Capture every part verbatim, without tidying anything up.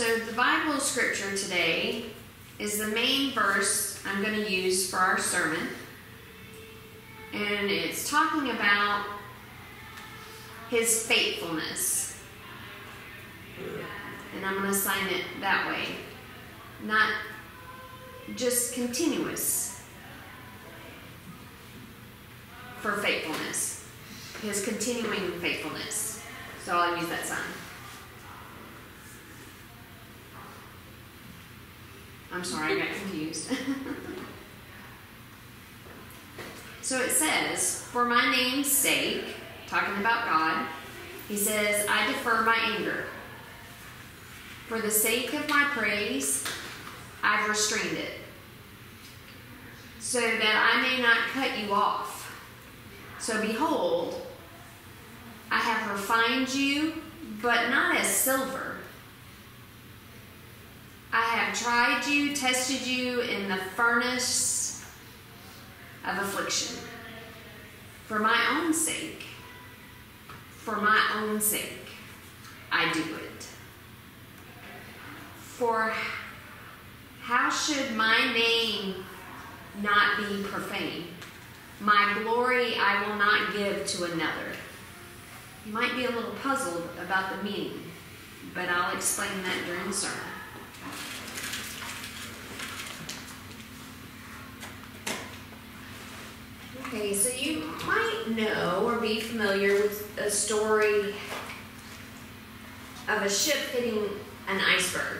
So the Bible scripture today is the main verse I'm going to use for our sermon. And it's talking about his faithfulness. And I'm going to assign it that way. Not just continuous for faithfulness. His continuing faithfulness. So I'll use that sign. I'm sorry, I got confused. So it says, for my name's sake, talking about God, he says, I defer my anger. For the sake of my praise, I've restrained it, so that I may not cut you off. So behold, I have refined you, but not as silver. I have tried you, tested you in the furnace of affliction. For my own sake, for my own sake, I do it. For how should my name not be profaned? My glory I will not give to another. You might be a little puzzled about the meaning, but I'll explain that during the sermon. Okay, so you might know or be familiar with a story of a ship hitting an iceberg.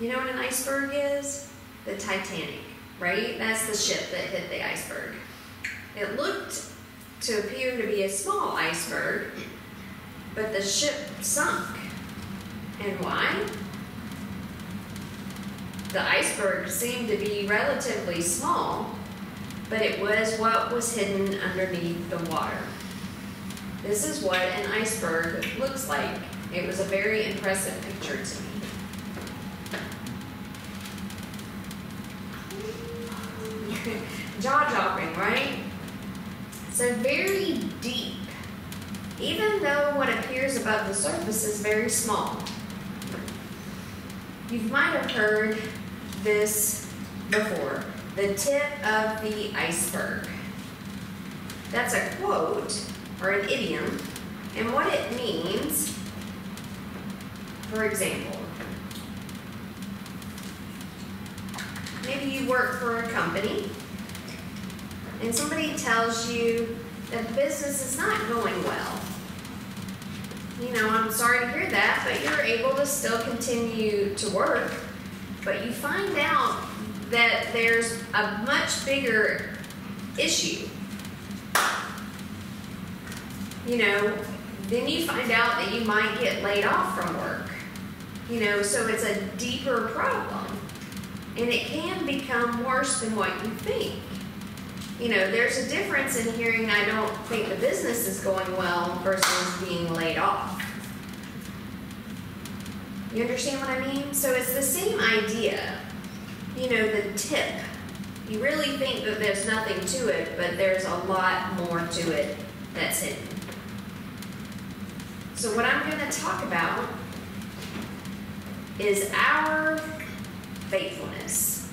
You know what an iceberg is? The Titanic, right? That's the ship that hit the iceberg. It looked to appear to be a small iceberg, but the ship sunk. And why? The iceberg seemed to be relatively small, but it was what was hidden underneath the water. This is what an iceberg looks like. It was a very impressive picture to me. Jaw-dropping, right? So very deep, even though what appears above the surface is very small. You might have heard this before. The tip of the iceberg. That's a quote or an idiom, and what it means, for example, maybe you work for a company and somebody tells you that the business is not going well. You know, I'm sorry to hear that, but you're able to still continue to work, but you find out that there's a much bigger issue. You know, then you find out that you might get laid off from work. You know, so it's a deeper problem. And it can become worse than what you think. You know, there's a difference in hearing I don't think the business is going well versus being laid off. You understand what I mean? So it's the same idea. You know, the tip. You really think that there's nothing to it, but there's a lot more to it that's hidden. So what I'm going to talk about is our faithfulness.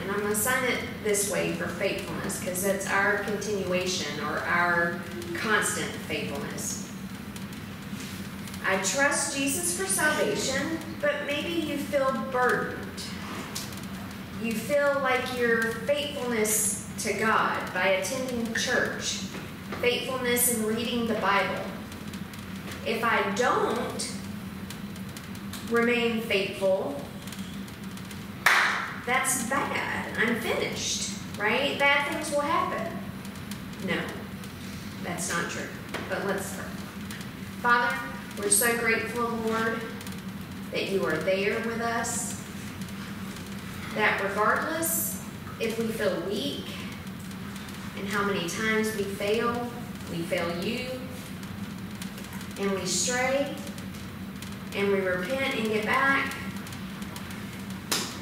And I'm going to sign it this way for faithfulness, because that's our continuation or our constant faithfulness. I trust Jesus for salvation, but maybe you feel burdened. You feel like your faithfulness to God by attending church, faithfulness in reading the Bible. If I don't remain faithful, that's bad. I'm finished, right? Bad things will happen. No, that's not true. But let's start. Father, we're so grateful, Lord, that you are there with us. That regardless if we feel weak and how many times we fail, we fail you, and we stray, and we repent and get back,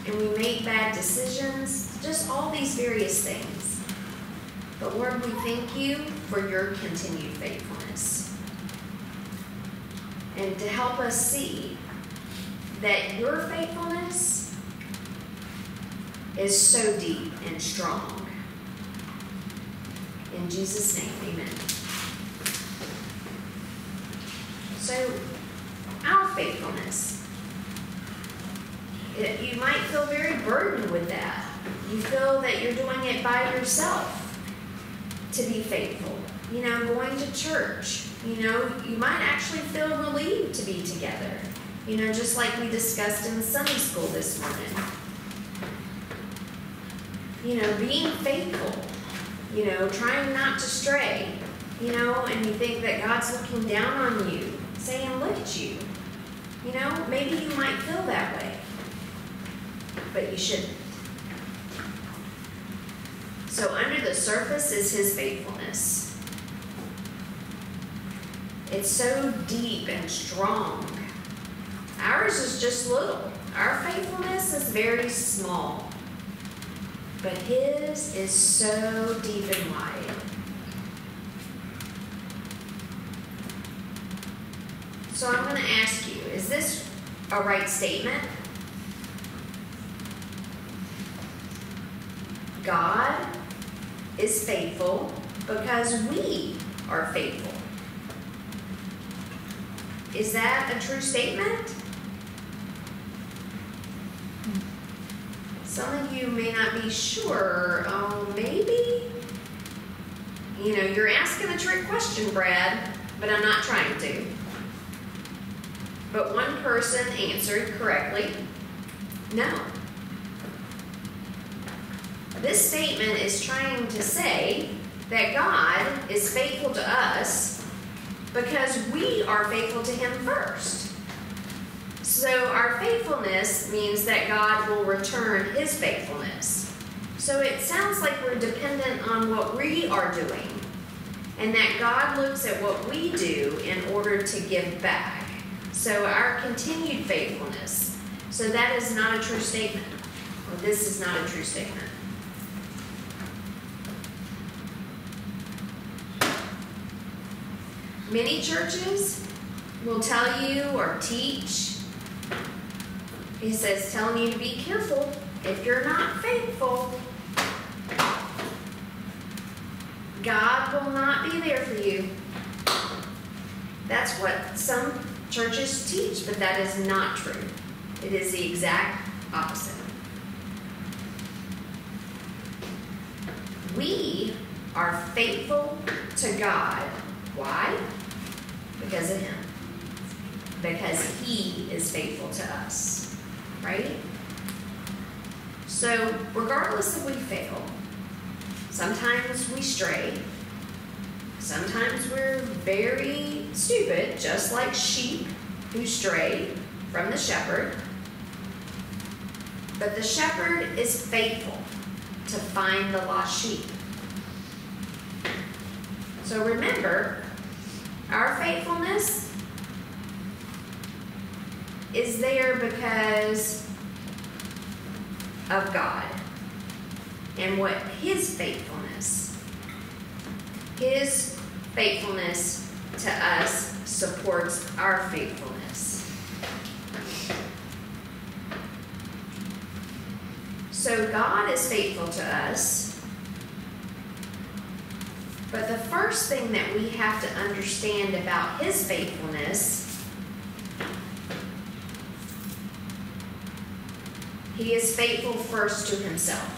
and we make bad decisions, just all these various things. But Lord, we thank you for your continued faithfulness and to help us see that your faithfulness is so deep and strong. In Jesus' name, amen. So, our faithfulness. It, you might feel very burdened with that. You feel that you're doing it by yourself to be faithful. You know, going to church. You know, you might actually feel relieved to be together. You know, just like we discussed in the Sunday school this morning. You know, being faithful. You know, trying not to stray. You know, and you think that God's looking down on you, saying, look at you. You know, maybe you might feel that way. But you shouldn't. So under the surface is his faithfulness. It's so deep and strong. Ours is just little. Our faithfulness is very small. But his is so deep and wide. So I'm going to ask you, is this a right statement? God is faithful because we are faithful. Is that a true statement? Some of you may not be sure. Oh, maybe. You know, you're asking a trick question, Brad, but I'm not trying to. But one person answered correctly, no. This statement is trying to say that God is faithful to us because we are faithful to him first. So our faithfulness means that God will return his faithfulness. So it sounds like we're dependent on what we are doing, and that God looks at what we do in order to give back. So our continued faithfulness. So that is not a true statement. Well, this is not a true statement. Many churches will tell you or teach. He says, telling you to be careful if you're not faithful. God will not be there for you. That's what some churches teach, but that is not true. It is the exact opposite. We are faithful to God. Why? Because of him. Because he is faithful to us. Right? So, regardless if we fail, sometimes we stray, sometimes we're very stupid, just like sheep who stray from the shepherd. But the shepherd is faithful to find the lost sheep. So remember, our faithfulness is there because of God and what his faithfulness, his faithfulness to us supports our faithfulness. So God is faithful to us, but the first thing that we have to understand about his faithfulness, he is faithful first to himself.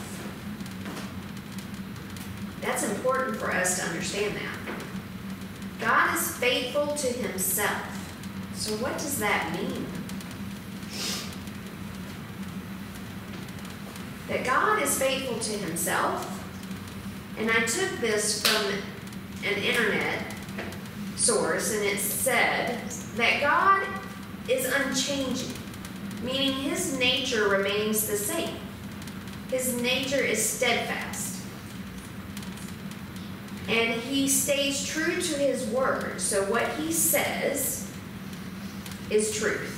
That's important for us to understand that. God is faithful to himself. So what does that mean? That God is faithful to himself. And I took this from an internet source, and it said that God is unchanging, meaning his nature remains the same. His nature is steadfast. And he stays true to his word. So what he says is truth.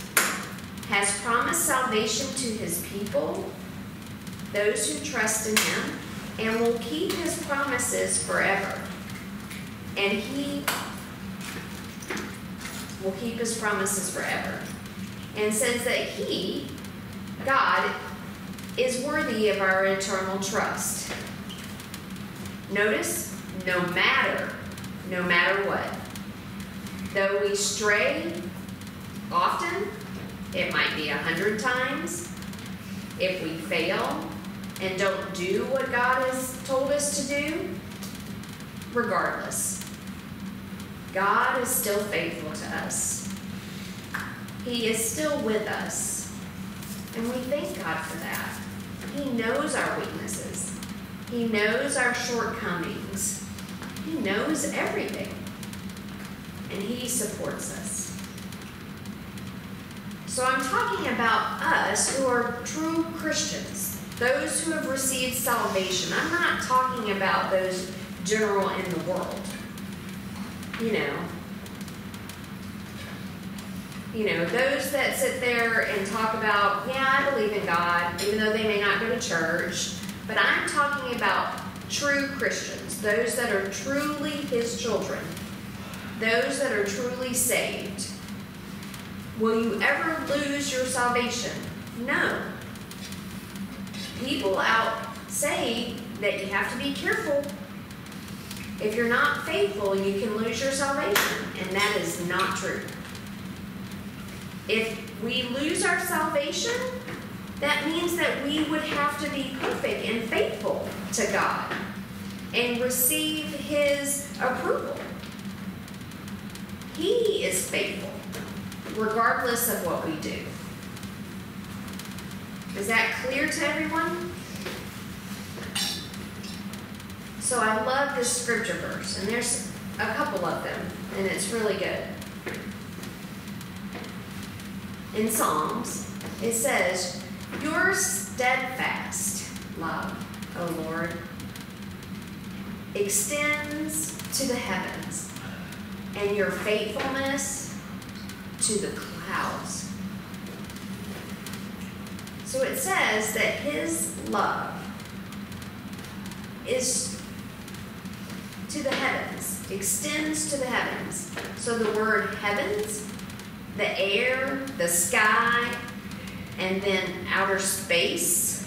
Has promised salvation to his people, those who trust in him, and will keep his promises forever. And he will keep his promises forever. and says that he, God, is worthy of our eternal trust. Notice, no matter, no matter what. Though we stray often, it might be a hundred times, if we fail and don't do what God has told us to do, regardless, God is still faithful to us. He is still with us. And we thank God for that. He knows our weaknesses. He knows our shortcomings. He knows everything. And He supports us. So I'm talking about us who are true Christians, those who have received salvation. I'm not talking about those general in the world. You know, you know, those that sit there and talk about, yeah, I believe in God, even though they may not go to church. But I'm talking about true Christians, those that are truly His children, those that are truly saved. Will you ever lose your salvation? No. People out say that you have to be careful. If you're not faithful, you can lose your salvation, and that is not true. If we lose our salvation, that means that we would have to be perfect and faithful to God and receive His approval. He is faithful, regardless of what we do. Is that clear to everyone? So I love this scripture verse, and there's a couple of them, and it's really good. In Psalms, it says, "Your steadfast love, O Lord, extends to the heavens, and your faithfulness to the clouds." So it says that His love is to the heavens, extends to the heavens. So the word heavens, the air, the sky, and then outer space.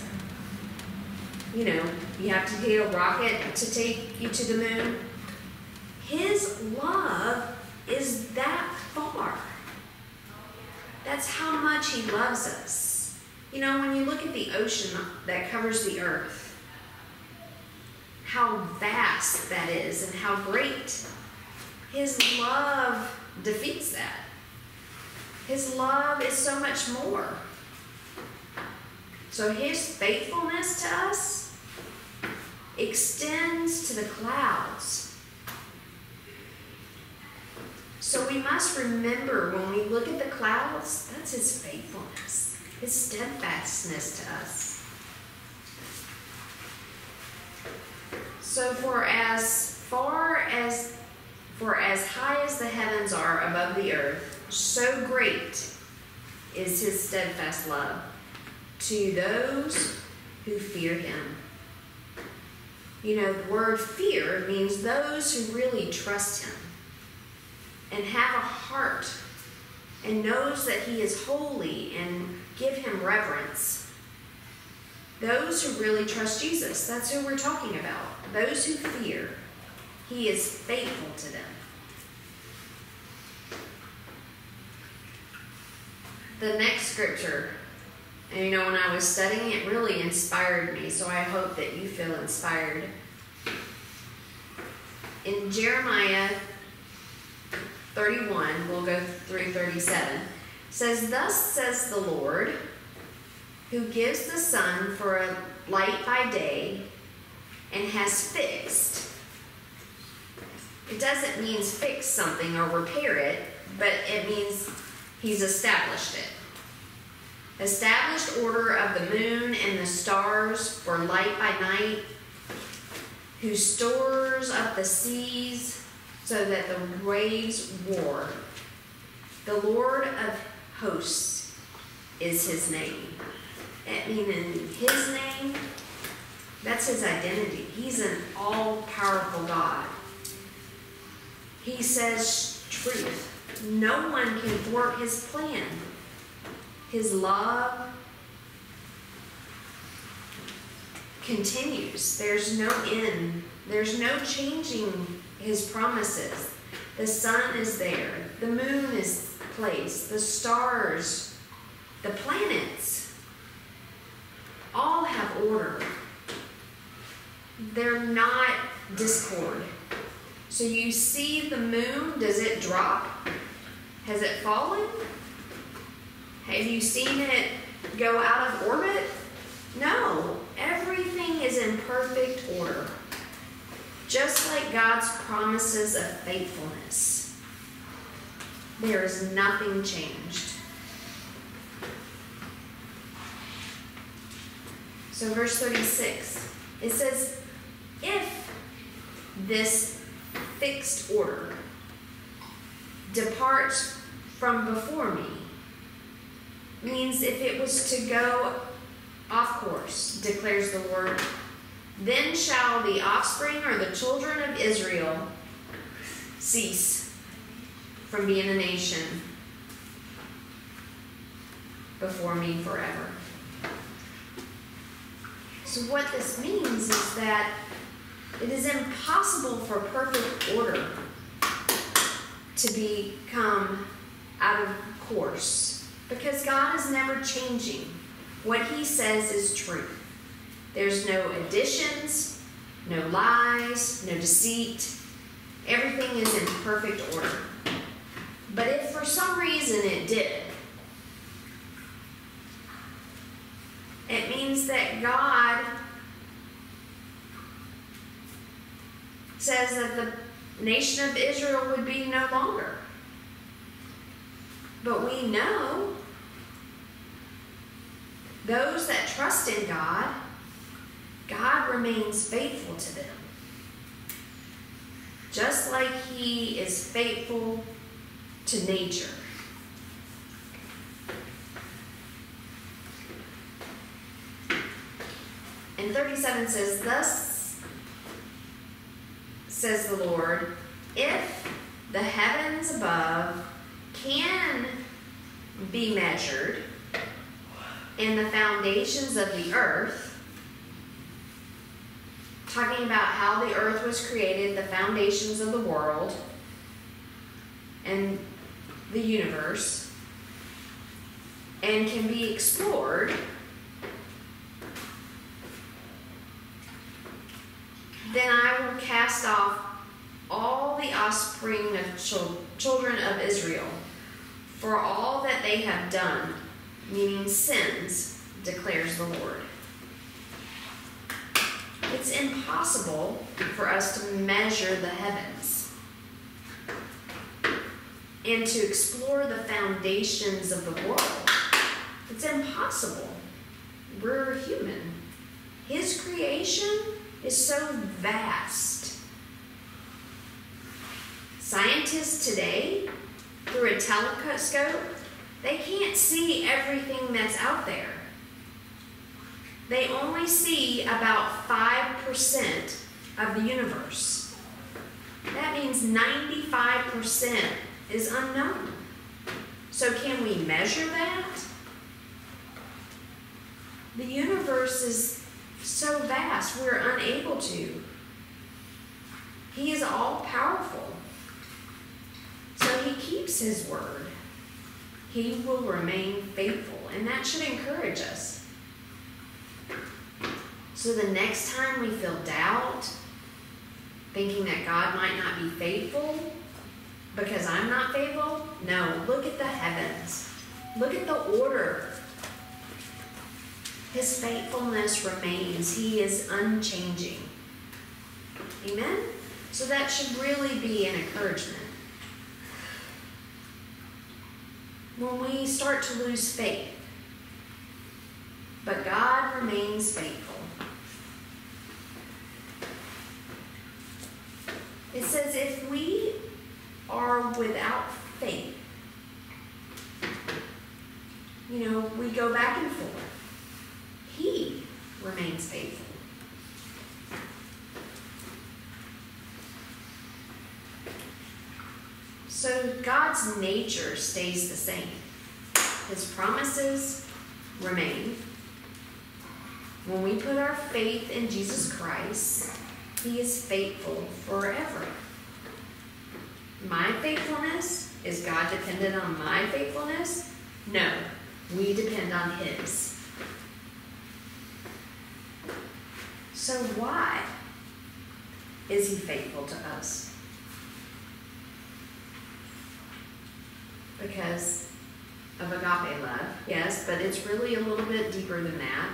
You know, you have to get a rocket to take you to the moon. His love is that far. That's how much He loves us. You know, when you look at the ocean that covers the earth, how vast that is and how great. His love defeats that. His love is so much more. So His faithfulness to us extends to the clouds. So we must remember, when we look at the clouds, that's His faithfulness, His steadfastness to us. So for as far as, for as high as the heavens are above the earth, so great is His steadfast love to those who fear Him. You know, the word fear means those who really trust Him and have a heart and knows that He is holy and give Him reverence. Those who really trust Jesus, that's who we're talking about. Those who fear, He is faithful to them. The next scripture, and you know, when I was studying it, really inspired me, so I hope that you feel inspired. In Jeremiah thirty-one, we'll go through thirty-seven, says, "Thus says the Lord, who gives the sun for a light by day, and has fixed." It doesn't mean fix something or repair it, but it means He's established it. "Established order of the moon and the stars for light by night, who stores up the seas so that the waves roar. The Lord of hosts is His name." It means in His name, that's His identity. He's an all-powerful God. He says truth. No one can thwart His plan. His love continues. There's no end. There's no changing his promises. The sun is there. The moon is placed. The stars, the planets, all have order. They're not discord. So you see the moon, does it drop? Has it fallen? Have you seen it go out of orbit? No. Everything is in perfect order. Just like God's promises of faithfulness. There is nothing changed. So verse thirty-six, it says, if this fixed order departs from before me, means if it was to go off course, declares the word, then shall the offspring or the children of Israel cease from being a nation before me forever. So what this means is that it is impossible for perfect order to become out of course, because God is never changing. What he says is true. There's no additions, no lies, no deceit. Everything is in perfect order. But if for some reason it did, it means that God says that the nation of Israel would be no longer. But we know those that trust in God, God remains faithful to them. Just like he is faithful to nature. And thirty-seven says, thus says the Lord, if the heavens above can be measured, and the foundations of the earth, talking about how the earth was created, the foundations of the world and the universe, and can be explored, then I will cast off all the offspring of chil- children of Israel for all that they have done, meaning sins, declares the Lord. It's impossible for us to measure the heavens and to explore the foundations of the world. It's impossible. We're human. His creation is so vast. Scientists today, through a telescope, they can't see everything that's out there. They only see about five percent of the universe. That means ninety-five percent is unknown. So can we measure that? The universe is so vast, we're unable to. He is all powerful. So he keeps his word. He will remain faithful, and that should encourage us. So the next time we feel doubt, thinking that God might not be faithful because I'm not faithful, no, look at the heavens. Look at the order. His faithfulness remains. He is unchanging. Amen? So that should really be an encouragement. When we start to lose faith, but God remains faithful. It says, if we are without faith, you know, we go back and forth. He remains faithful. So God's nature stays the same. His promises remain. When we put our faith in Jesus Christ, he is faithful forever. My faithfulness? Is God dependent on my faithfulness? No, we depend on his. So why is he faithful to us? Because of agape love, yes, but it's really a little bit deeper than that.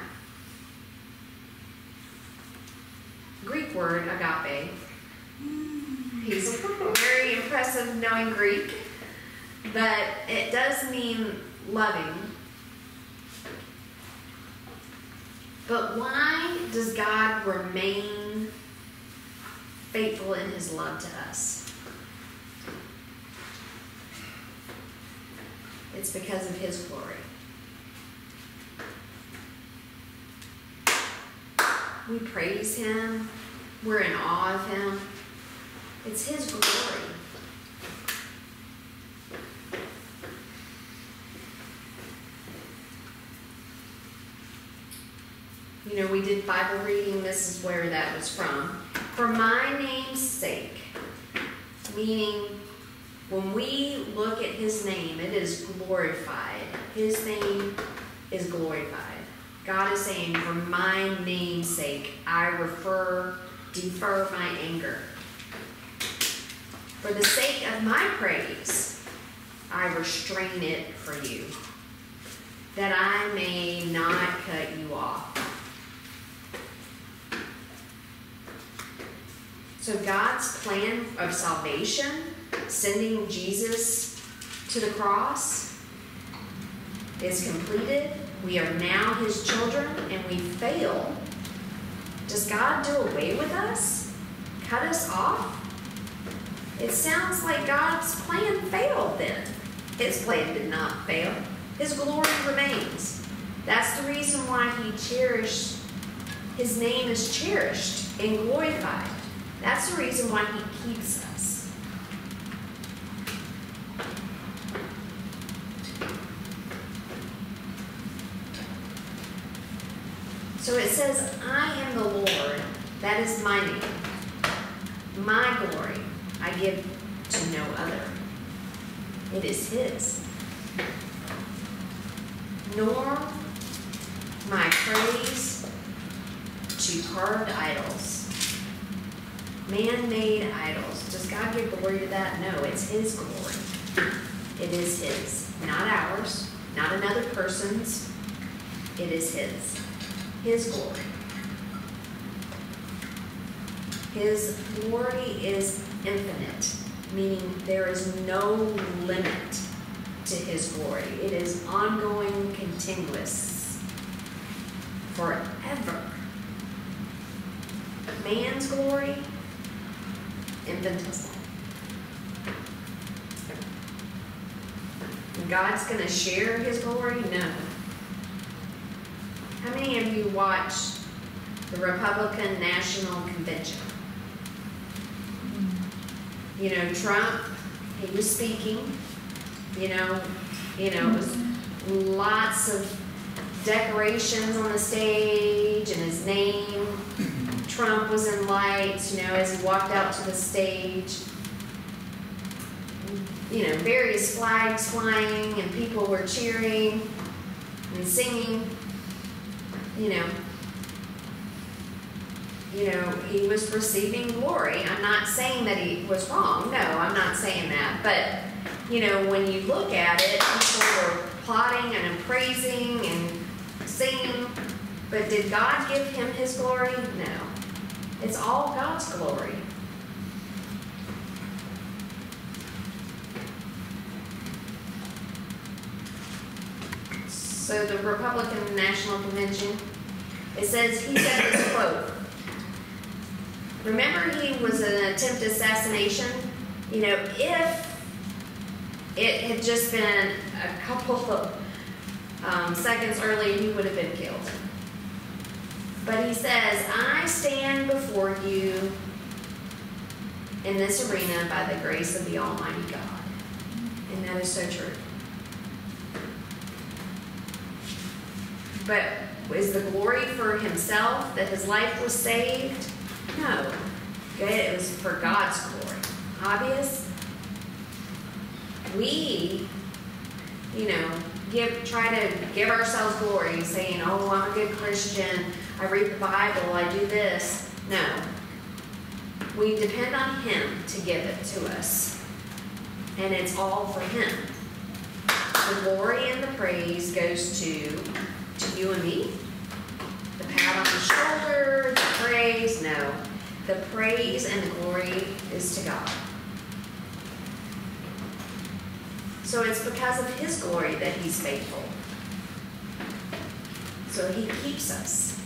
Greek word, agape. He's very impressive knowing Greek, but it does mean loving. But why does God remain faithful in his love to us? It's because of his glory. We praise him. We're in awe of him. It's his glory. You know, we did Bible reading. This is where that was from. For my name's sake. Meaning, when we look at his name, it is glorified. His name is glorified. God is saying, for my name's sake, I refer, defer my anger. For the sake of my praise, I restrain it for you, that I may not cut you off. So God's plan of salvation, sending Jesus to the cross, is completed. We are now his children, and we fail. Does God do away with us? Cut us off? It sounds like God's plan failed then. His plan did not fail. His glory remains. That's the reason why he cherished, his name is cherished and glorified. That's the reason why he keeps us. So it says, I am the Lord. That is my name. My glory I give to no other. It is his. Nor my praise to carved idols, man-made idols. Does God give glory to that? No, it's his glory. It is his, not ours, not another person's. It is his, his glory. His glory is infinite, meaning there is no limit to his glory. It is ongoing, continuous, forever. Man's glory, infinitesimal. God's going to share his glory? No. How many of you watched the Republican National Convention? You know, Trump, he was speaking, you know, you know, it was lots of decorations on the stage and his name. Trump was in lights, you know, as he walked out to the stage. You know, various flags flying and people were cheering and singing, you know. You know, he was receiving glory. I'm not saying that he was wrong. No, I'm not saying that. But, you know, when you look at it, people were applauding and praising and singing. But did God give him his glory? No. It's all God's glory. So the Republican National Convention, it says, he said this quote, remember, he was an attempted assassination. You know, if it had just been a couple of um, seconds earlier, he would have been killed. But he says, I stand before you in this arena by the grace of the Almighty God. And that is so true. But is the glory for himself that his life was saved? No. It was for God's glory. Obvious? We, you know, give try to give ourselves glory, saying, oh, I'm a good Christian, I read the Bible, I do this. No. We depend on him to give it to us. And it's all for him. The glory and the praise goes to, to you and me. The pat on the shoulder, the praise, no. The praise and the glory is to God. So it's because of his glory that he's faithful. So he keeps us.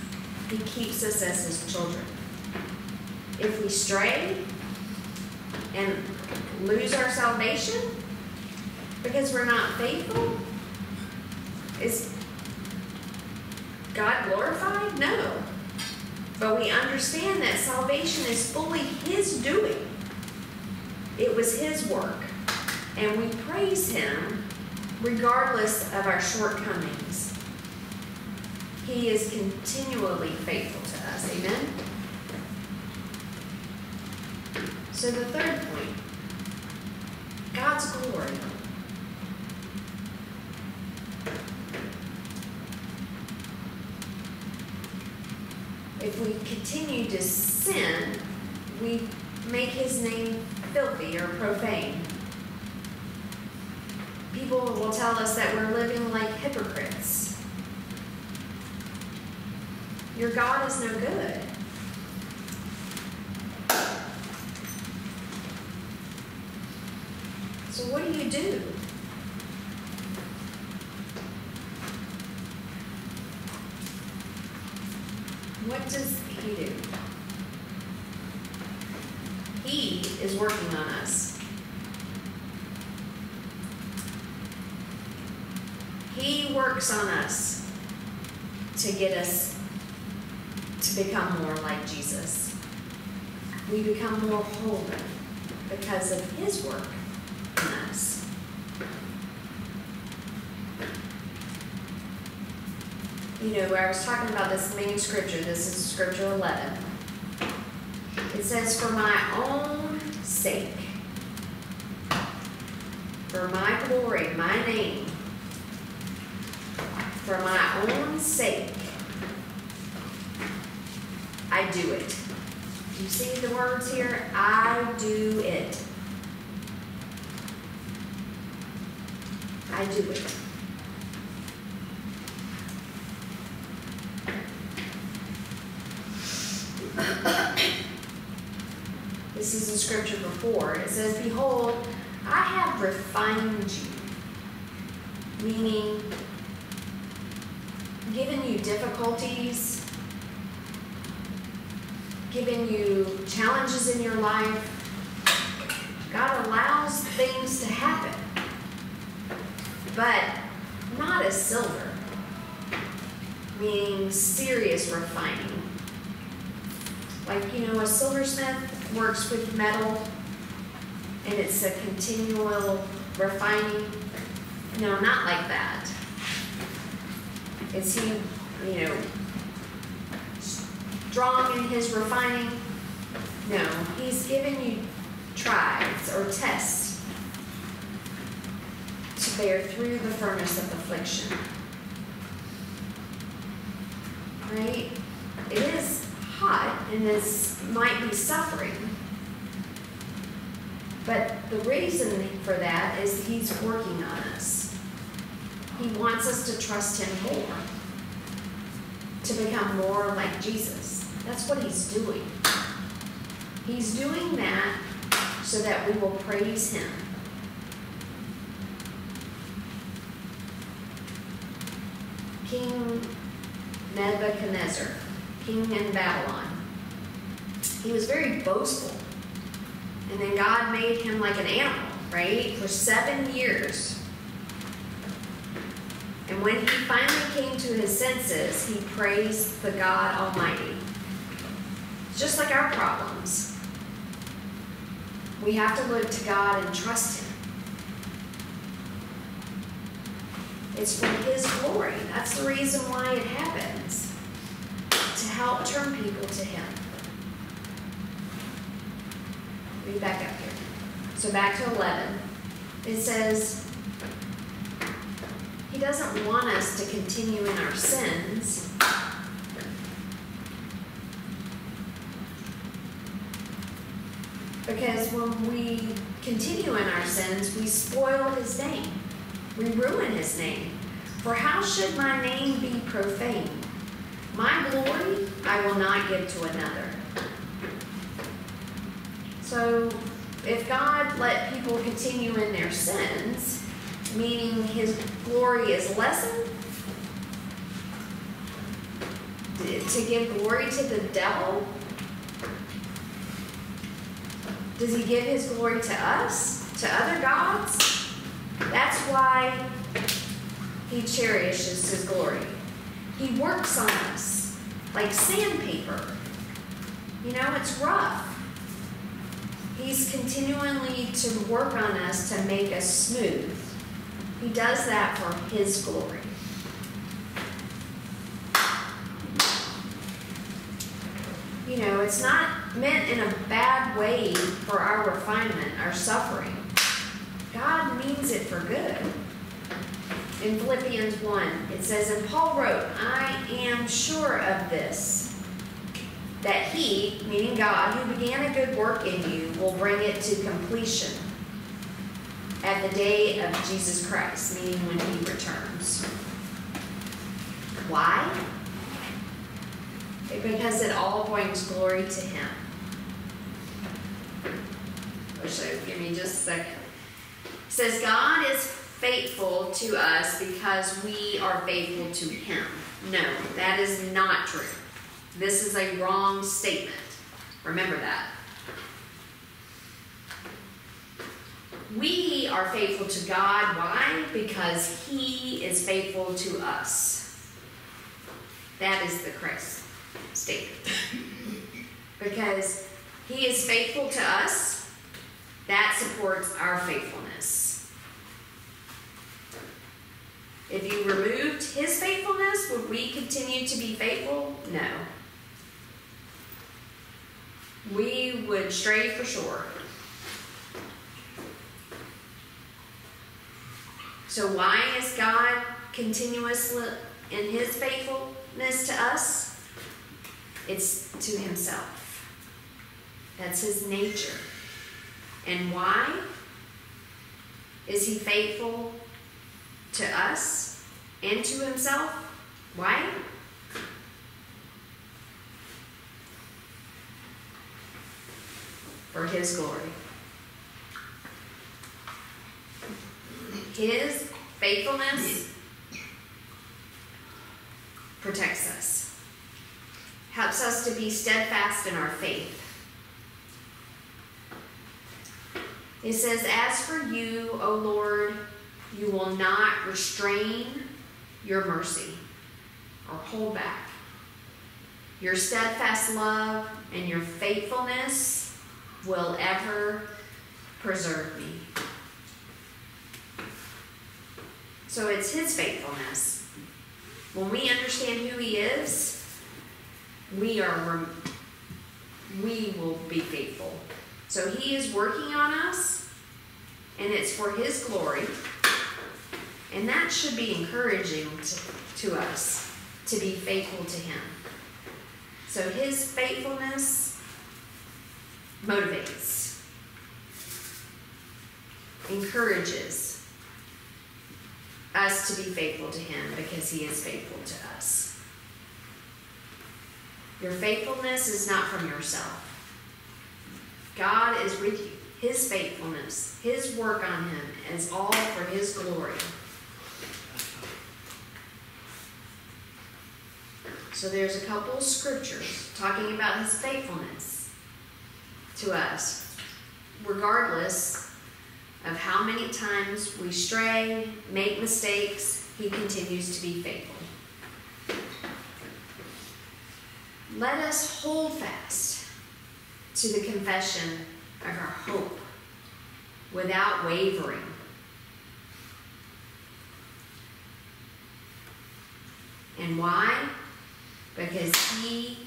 He keeps us as his children. If we stray and lose our salvation because we're not faithful, is God glorified? No. But we understand that salvation is fully his doing. It was his work. And we praise him regardless of our shortcomings. He is continually faithful to us. Amen? So the third point, God's glory. If we continue to sin, we make his name filthy or profane. People will tell us that we're living like hypocrites. Your God is no good. So what do you do? What does he do? He is working on us. He works on us to get us to become more like Jesus. We become more holy because of his work in us. You know, I was talking about this main scripture. This is scripture eleven. It says, for my own sake, for my glory, my name, for my own sake, I do it. You see the words here? I do it. I do it. This is in scripture before. It says, behold, I have refined you. Meaning, given you difficulties, given you challenges in your life. God allows things to happen, but not as silver. Meaning serious refining. Like, you know, a silversmith works with metal, and it's a continual refining. No, not like that. Is he, you know, strong in his refining? No, he's given you trials or tests to bear through the furnace of affliction. Right? It is hot, and this might be suffering. But the reason for that is he's working on us. He wants us to trust him more, to become more like Jesus. That's what he's doing. He's doing that so that we will praise him. King Nebuchadnezzar, king in Babylon. He was very boastful. And then God made him like an animal, right? For seven years. And when he finally came to his senses, he praised the God Almighty. Just like our problems. We have to look to God and trust him. It's for His glory. That's the reason why it happens, to help turn people to Him. Read back up here. So back to eleven. It says, He doesn't want us to continue in our sins. Because when we continue in our sins, we spoil His name. We ruin His name. For how should my name be profaned? My glory I will not give to another. So if God let people continue in their sins, meaning His glory is lessened, to give glory to the devil, does He give His glory to us, to other gods? That's why He cherishes His glory. He works on us like sandpaper. You know, it's rough. He's continually to work on us to make us smooth. He does that for His glory. You know, it's not meant in a bad way for our refinement, our suffering. God means it for good. In Philippians one, it says, and Paul wrote, I am sure of this, that He, meaning God, who began a good work in you, will bring it to completion at the day of Jesus Christ, meaning when He returns. Why? Because it all brings glory to Him. Which, give me just a second. It says, God is faithful to us because we are faithful to Him. No, that is not true. This is a wrong statement. Remember that. We are faithful to God. Why? Because He is faithful to us. That is the Christ statement. Because He is faithful to us, that supports our faithfulness. If you removed His faithfulness, would we continue to be faithful? No. We would stray for sure. So why is God continuous in His faithfulness to us? It's to Himself. That's His nature. And why is He faithful to us and to Himself? Why? For His glory. His faithfulness protects us. Helps us to be steadfast in our faith. It says, as for you, O Lord, you will not restrain your mercy or hold back. Your steadfast love and your faithfulness will ever preserve me. So it's His faithfulness. When we understand who He is, We are, we will be faithful. So He is working on us, and it's for His glory. And that should be encouraging to, to us, to be faithful to Him. So His faithfulness motivates, encourages us to be faithful to Him because He is faithful to us. Your faithfulness is not from yourself. God is with you. His faithfulness, His work on Him is all for His glory. So there's a couple scriptures talking about His faithfulness to us, regardless of how many times we stray, make mistakes, He continues to be faithful. Let us hold fast to the confession of our hope without wavering. And why? Because he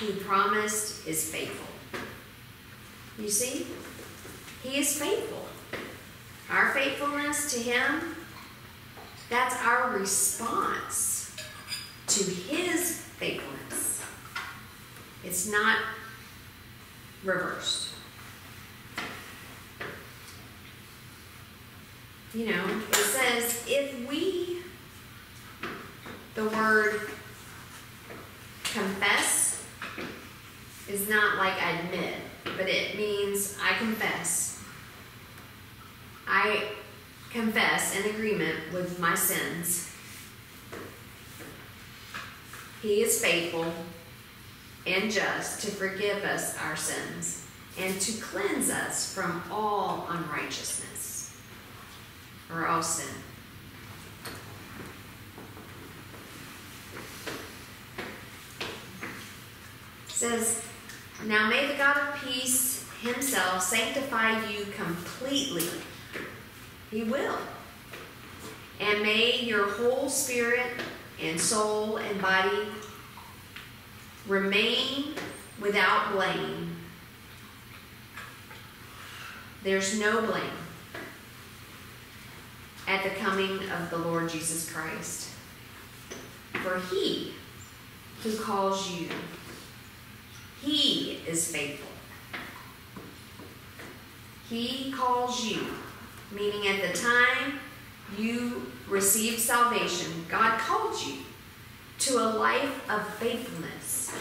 who promised is faithful. You see? He is faithful. Our faithfulness to him, that's our response to his faithfulness. It's not reversed. You know, it says, if we, the word confess is not like admit, but it means I confess. I confess in agreement with my sins. He is faithful and just to forgive us our sins and to cleanse us from all unrighteousness or all sin. It says, now may the God of peace himself sanctify you completely. He will. And may your whole spirit and soul and body remain without blame. There's no blame at the coming of the Lord Jesus Christ. For he who calls you, he is faithful. He calls you. Meaning at the time you received salvation, God called you to a life of faithfulness.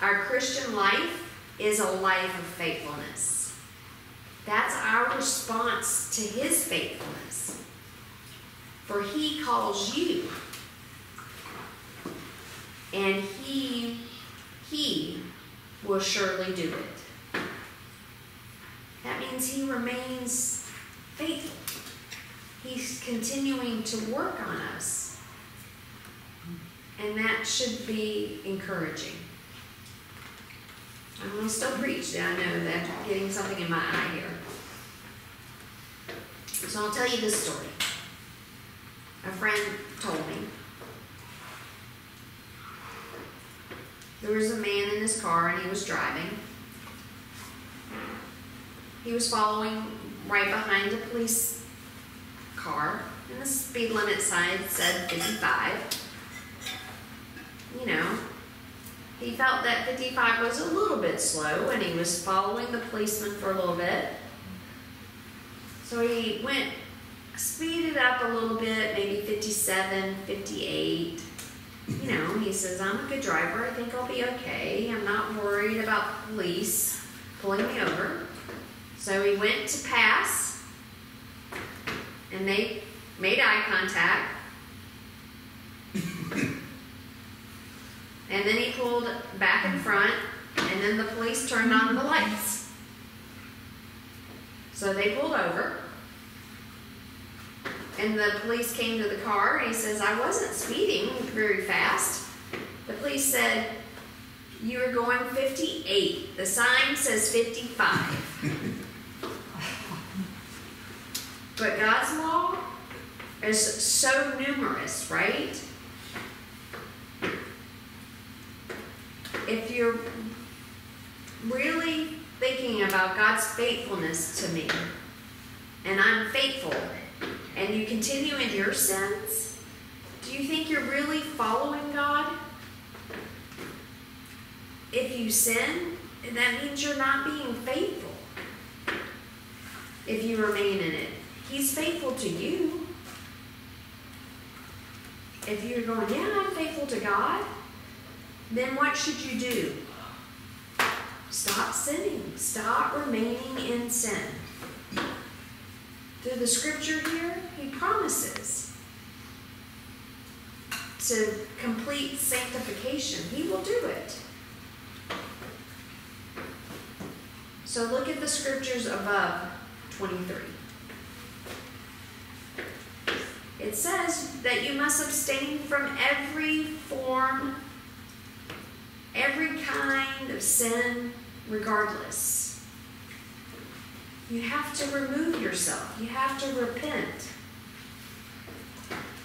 Our Christian life is a life of faithfulness. That's our response to his faithfulness. For he calls you, and he, he will surely do it. That means he remains faithful. He's continuing to work on us. And that should be encouraging. I'm going to still preach. I know that I'm getting something in my eye here. So I'll tell you this story. A friend told me. There was a man in his car and he was driving. He was following right behind the police car, and the speed limit sign said fifty-five. You know, he felt that fifty-five was a little bit slow, and he was following the policeman for a little bit. So he went, speeded up a little bit, maybe fifty-seven, fifty-eight. You know, he says, I'm a good driver. I think I'll be okay. I'm not worried about police pulling me over. So he went to pass, and they made eye contact. And then he pulled back in front, and then the police turned on the lights. So they pulled over, and the police came to the car, and he says, I wasn't speeding very fast. The police said, you were going fifty-eight. The sign says fifty-five. But God's law is so numerous, right? If you're really thinking about God's faithfulness to me, and I'm faithful, and you continue in your sins, do you think you're really following God? If you sin, that means you're not being faithful. If you remain in it. He's faithful to you. If you're going, yeah, I'm faithful to God, then what should you do? Stop sinning. Stop remaining in sin. Through the scripture here, he promises to complete sanctification. He will do it. So look at the scriptures above twenty-three. It says that you must abstain from every form, every kind of sin, regardless. You have to remove yourself. You have to repent.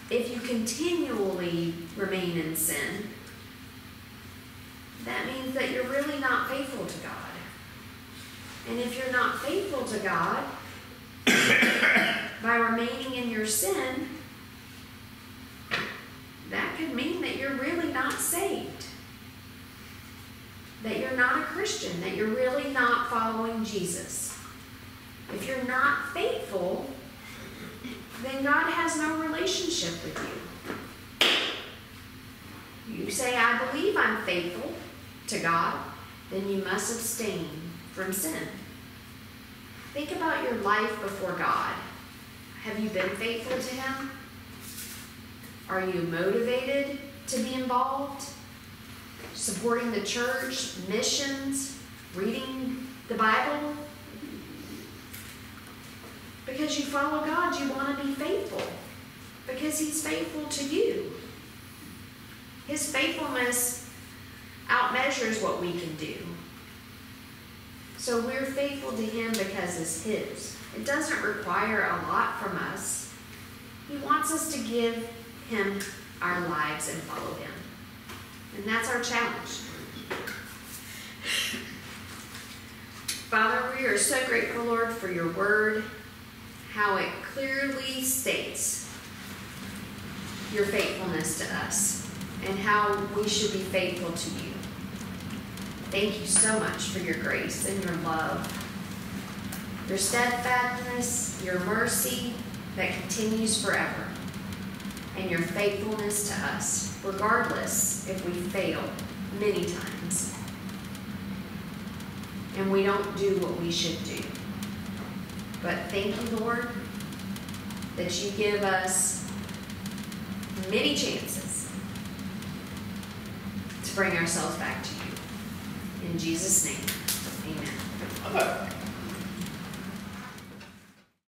If you continually remain in sin, that means that you're really not faithful to God. And if you're not faithful to God, by remaining in your sin, that could mean that you're really not saved. That you're not a Christian, that you're really not following Jesus. If you're not faithful, then God has no relationship with you. You say, I believe I'm faithful to God, then you must abstain from sin. Think about your life before God. Have you been faithful to Him? Are you motivated to be involved? Supporting the church, missions, reading the Bible? Because you follow God, you want to be faithful. Because He's faithful to you. His faithfulness outmeasures what we can do. So we're faithful to Him because it's His. It doesn't require a lot from us. He wants us to give Him our lives and follow Him. And that's our challenge. Father, we are so grateful, Lord, for your word, how it clearly states your faithfulness to us and how we should be faithful to you. Thank you so much for your grace and your love, your steadfastness, your mercy that continues forever, and your faithfulness to us, regardless if we fail many times and we don't do what we should do. But thank you, Lord, that you give us many chances to bring ourselves back to you. In Jesus' name, amen.